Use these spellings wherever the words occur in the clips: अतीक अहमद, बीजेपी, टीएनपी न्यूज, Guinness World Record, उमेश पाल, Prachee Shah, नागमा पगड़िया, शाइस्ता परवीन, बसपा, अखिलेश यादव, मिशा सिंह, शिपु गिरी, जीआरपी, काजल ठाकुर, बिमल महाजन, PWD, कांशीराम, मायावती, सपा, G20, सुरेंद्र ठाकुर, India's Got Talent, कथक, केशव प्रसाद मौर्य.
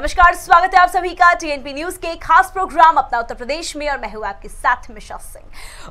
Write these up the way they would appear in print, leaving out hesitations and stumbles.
नमस्कार, स्वागत है आप सभी का टीएनपी न्यूज के खास प्रोग्राम अपना उत्तर प्रदेश में, और मैं हूं आपके साथ मिशा सिंह।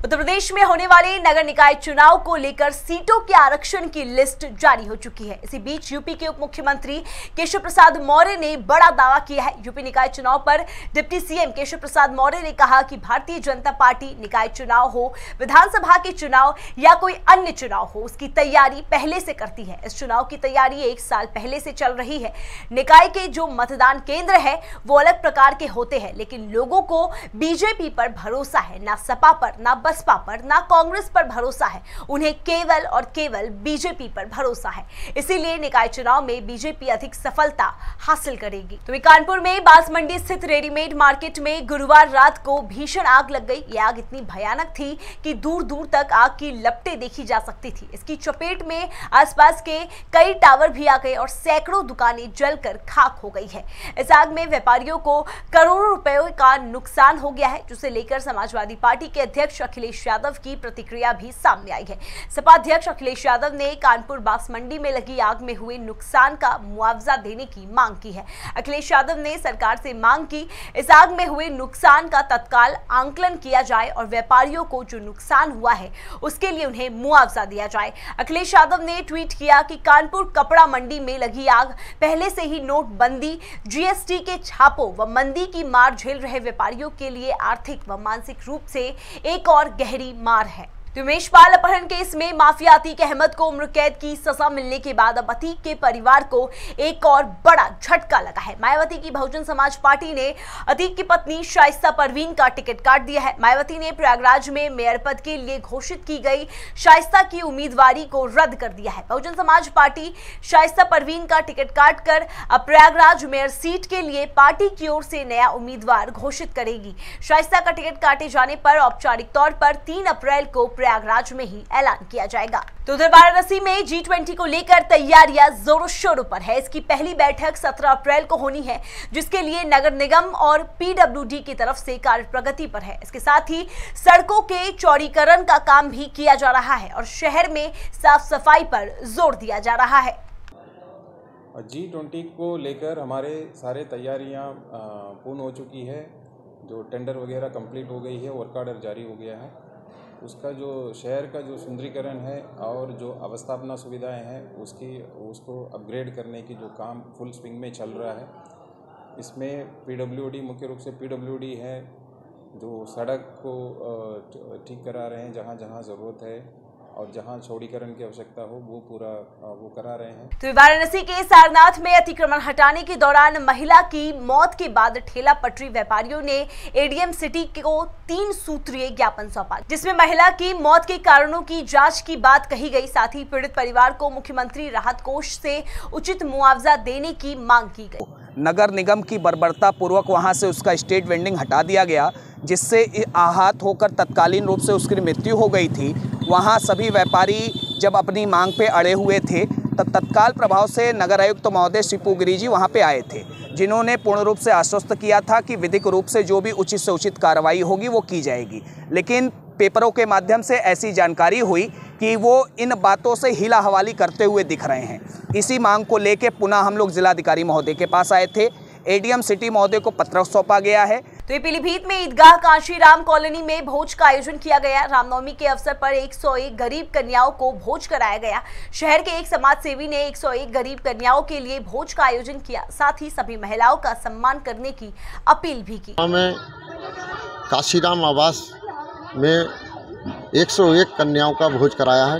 उत्तर प्रदेश में होने वाले नगर निकाय चुनाव को लेकर सीटों के आरक्षण की लिस्ट जारी हो चुकी है। इसी बीच यूपी के उप मुख्यमंत्री केशव प्रसाद मौर्य ने बड़ा दावा किया है। यूपी निकाय चुनाव पर डिप्टी सीएम केशव प्रसाद मौर्य ने कहा कि भारतीय जनता पार्टी निकाय चुनाव हो, विधानसभा के चुनाव या कोई अन्य चुनाव हो, उसकी तैयारी पहले से करती है। इस चुनाव की तैयारी 1 साल पहले से चल रही है। निकाय के जो मतदान केंद्र है वो अलग प्रकार के होते हैं, लेकिन लोगों को बीजेपी पर भरोसा है, ना सपा पर, ना बसपा पर, ना कांग्रेस पर भरोसा है। उन्हें केवल और केवल बीजेपी पर भरोसा है। इसीलिए निकाय चुनाव में बीजेपी अधिक सफलता हासिल करेगी। तो कानपुर में बांस मंडी स्थित रेडीमेड मार्केट में गुरुवार रात को भीषण आग लग गई। यह आग इतनी भयानक थी कि दूर दूर तक आग की लपटें देखी जा सकती थी। इसकी चपेट में आसपास के कई टावर भी आ गए और सैकड़ों दुकानें जलकर खाक हो गई है। इस आग में व्यापारियों को करोड़ों रुपयों का नुकसान हो गया है, जिसे लेकर समाजवादी पार्टी के अध्यक्ष अखिलेश यादव की प्रतिक्रिया भी सामने आई है। सपा अध्यक्ष अखिलेश यादव ने कानपुर बांस मंडी में लगी आग में हुए नुकसान का मुआवजा देने की मांग की है। अखिलेश यादव ने सरकार से मांग की इस आग में हुए नुकसान का तत्काल आंकलन किया जाए और व्यापारियों को जो नुकसान हुआ है उसके लिए उन्हें मुआवजा दिया जाए। अखिलेश यादव ने ट्वीट किया कि कानपुर कपड़ा मंडी में लगी आग पहले से ही नोटबंदी, जीएसटी के छापों व मंदी की मार झेल रहे व्यापारियों के लिए आर्थिक व मानसिक रूप से एक और गहरी मार है। उमेश पाल अपहरण केस में माफिया अतीक अहमद को उम्र कैद की सजा मिलने के बाद अब अतीक के परिवार को एक और बड़ा झटका लगा है। मायावती की बहुजन समाज पार्टी ने अतीक की पत्नी शाइस्ता परवीन का टिकट काट दिया है। मायावती ने प्रयागराज में मेयर पद के लिए घोषित की गई शाइस्ता की उम्मीदवारी को रद्द कर दिया है। बहुजन समाज पार्टी शाइस्ता परवीन का टिकट काट कर अब प्रयागराज मेयर सीट के लिए पार्टी की ओर से नया उम्मीदवार घोषित करेगी। शाइस्ता का टिकट काटे जाने पर औपचारिक तौर पर 3 अप्रैल को प्रयागराज में ही ऐलान किया जाएगा। तो उधर वाराणसी में G20 को लेकर तैयारियां जोरों शोरों पर है। इसकी पहली बैठक 17 अप्रैल को होनी है, जिसके लिए नगर निगम और PWD की तरफ से कार्य प्रगति पर है। इसके साथ ही सड़कों के चौड़ीकरण का काम भी किया जा रहा है और शहर में साफ सफाई पर जोर दिया जा रहा है। G20 को लेकर हमारे सारे तैयारियां पूर्ण हो चुकी है। जो टेंडर वगैरह कंप्लीट हो गई है, वर्क ऑर्डर जारी हो गया है। उसका जो शहर का जो सुंदरीकरण है और जो अवस्थापना सुविधाएं हैं उसको अपग्रेड करने की जो काम फुल स्विंग में चल रहा है। इसमें PWD मुख्य रूप से PWD है जो सड़क को ठीक करा रहे हैं, जहाँ जहाँ ज़रूरत है और जहां चौड़ीकरण की आवश्यकता हो वो पूरा वो करा रहे हैं। तो वाराणसी के सारनाथ में अतिक्रमण हटाने के दौरान महिला की मौत के बाद ठेला पटरी व्यापारियों ने एडीएम सिटी को 3 सूत्रीय ज्ञापन सौंपा, जिसमें महिला की मौत के कारणों की जांच की बात कही गई। साथ ही पीड़ित परिवार को मुख्यमंत्री राहत कोष से उचित मुआवजा देने की मांग की गई। नगर निगम की बर्बरता पूर्वक वहाँ से उसका स्ट्रीट वेंडिंग हटा दिया गया, जिससे आहत होकर तत्कालीन रूप से उसकी मृत्यु हो गई थी। वहाँ सभी व्यापारी जब अपनी मांग पे अड़े हुए थे तब तत्काल प्रभाव से नगर आयुक्त महोदय शिपु गिरी जी वहाँ पे आए थे, जिन्होंने पूर्ण रूप से आश्वस्त किया था कि विधिक रूप से जो भी उचित से उचित कार्रवाई होगी वो की जाएगी। लेकिन पेपरों के माध्यम से ऐसी जानकारी हुई कि वो इन बातों से हिला हवाली करते हुए दिख रहे हैं। इसी मांग को लेके पुनः हम लोग जिलाधिकारी महोदय के पास आए थे। एडीएम सिटी महोदय को पत्र सौंपा गया है। तो ये पीलीभीत में ईदगाह कांशीराम कॉलोनी में भोज का आयोजन किया गया। रामनवमी के अवसर पर 101 गरीब कन्याओं को भोज कराया गया। शहर के एक समाज सेवी ने 101 गरीब कन्याओं के लिए भोज का आयोजन किया, साथ ही सभी महिलाओं का सम्मान करने की अपील भी की। हमें काशीराम आवास में 101 कन्याओं का भोज कराया है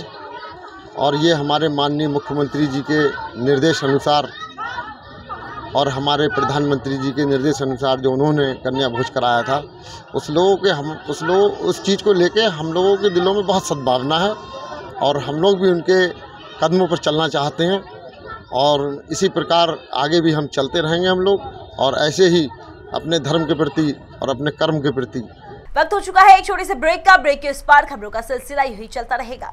और ये हमारे माननीय मुख्यमंत्री जी के निर्देश अनुसार और हमारे प्रधानमंत्री जी के निर्देश अनुसार जो उन्होंने कन्या भोज कराया था, उस चीज़ को लेके हम लोगों के दिलों में बहुत सद्भावना है और हम लोग भी उनके कदमों पर चलना चाहते हैं और इसी प्रकार आगे भी हम चलते रहेंगे हम लोग, और ऐसे ही अपने धर्म के प्रति और अपने कर्म के प्रति। वक्त हो चुका है एक छोटे से ब्रेक का। ब्रेक के इस पार खबरों का सिलसिला यही चलता रहेगा।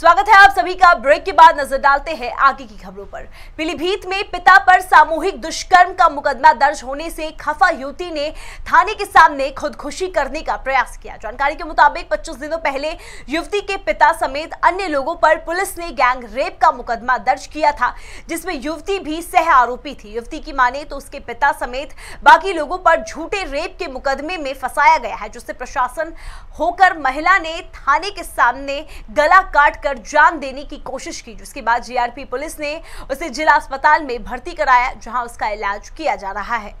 स्वागत है आप सभी का। ब्रेक के बाद नजर डालते हैं आगे की खबरों पर। पीलीभीत में पिता पर सामूहिक दुष्कर्म का मुकदमा दर्ज होने से खफा युवती ने थाने के सामने खुदकुशी करने का प्रयास किया। जानकारी के मुताबिक 25 दिनों पहले युवती के पिता समेत अन्य लोगों पर पुलिस ने गैंग रेप का मुकदमा दर्ज किया था, जिसमें युवती भी सह आरोपी थी। युवती की माने तो उसके पिता समेत बाकी लोगों पर झूठे रेप के मुकदमे में फंसाया गया है, जिससे प्रशासन होकर महिला ने थाने के सामने गला काट कर जान देने की कोशिश की, जिसके बाद जीआरपी पुलिस ने उसे जिला अस्पताल में भर्ती कराया, जहां उसका इलाज किया जा रहा है।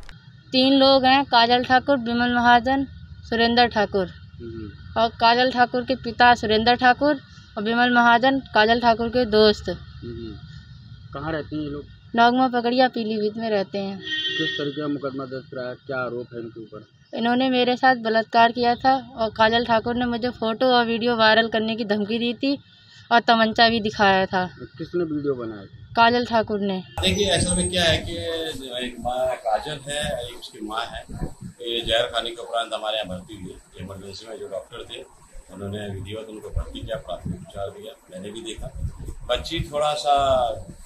3 लोग हैं, काजल ठाकुर, बिमल महाजन, सुरेंद्र ठाकुर। और काजल ठाकुर के पिता सुरेंद्र ठाकुर और बिमल महाजन काजल ठाकुर के दोस्त। कहाँ रहते हैं ये लोग? नागमा पगड़िया पीलीभीत में रहते हैं। किस तरीके का मुकदमा दर्ज कराया, क्या आरोप है इनके ऊपर? इन्होंने मेरे साथ बलात्कार किया था और काजल ठाकुर ने मुझे फोटो और वीडियो वायरल करने की धमकी दी थी और तमंचा भी दिखाया था। किसने वीडियो बनाया? काजल ठाकुर ने। देखिए असल में क्या है कि एक माँ काजल है, एक उसकी माँ है। ये जहर खाने के उपरांत हमारे यहाँ भर्ती हुई इमरजेंसी में। जो डॉक्टर थे उन्होंने विधिवत उनको भर्ती किया, प्राथमिक उपचार दिया। मैंने भी देखा बच्ची थोड़ा सा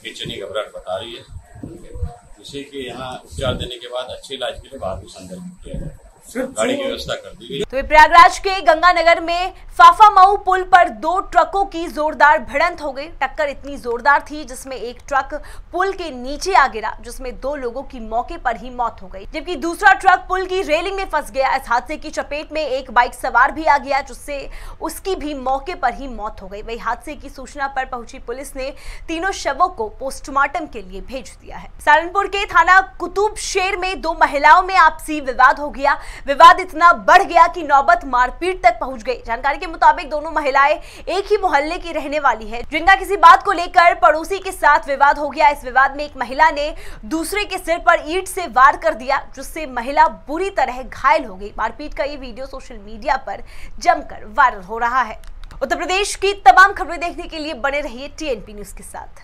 बेचैनी घबराहट बता रही है, इसी के यहाँ उपचार देने के बाद अच्छे इलाज के लिए बाहर भी संदर्भित किया जाए, गाड़ी की व्यवस्था कर दी गई। तो प्रयागराज के गंगानगर में फाफामऊ पुल पर 2 ट्रकों की जोरदार भिड़ंत हो गई। टक्कर इतनी जोरदार थी जिसमें एक ट्रक पुल के नीचे आ गिरा, जिसमें 2 लोगों की मौके पर ही मौत हो गई, जबकि दूसरा ट्रक पुल की रेलिंग में फंस गया। इस हादसे की चपेट में एक बाइक सवार भी आ गया, जिससे उसकी भी मौके पर ही मौत हो गई। वही हादसे की सूचना पर पहुंची पुलिस ने तीनों शवों को पोस्टमार्टम के लिए भेज दिया है। सहारनपुर के थाना कुतुब शेर में 2 महिलाओं में आपसी विवाद हो गया। विवाद इतना बढ़ गया कि नौबत मारपीट तक पहुंच गई। जानकारी के मुताबिक दोनों महिलाएं एक ही मोहल्ले की रहने वाली है, जिनका किसी बात को लेकर पड़ोसी के साथ विवाद हो गया। इस विवाद में एक महिला ने दूसरे के सिर पर ईंट से वार कर दिया, जिससे महिला बुरी तरह घायल हो गई। मारपीट का ये वीडियो सोशल मीडिया पर जमकर वायरल हो रहा है। उत्तर प्रदेश की तमाम खबरें देखने के लिए बने रहिए टीएनपी न्यूज के साथ।